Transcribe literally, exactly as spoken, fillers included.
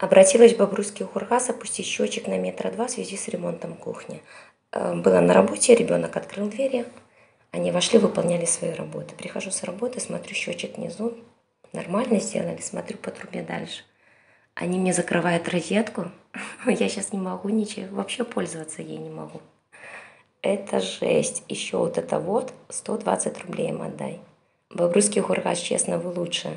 Обратилась в Бобруйский горгаз опустить счетчик на метра два в связи с ремонтом кухни. Была на работе, ребенок открыл двери, они вошли, выполняли свои работы. Прихожу с работы, смотрю счетчик внизу, нормально сделали, смотрю по трубе дальше. Они мне закрывают розетку, я сейчас не могу ничего, вообще пользоваться ей не могу. Это жесть, еще вот это вот, сто двадцать рублей им отдай. Бобруйский горгаз, честно, вы лучшие.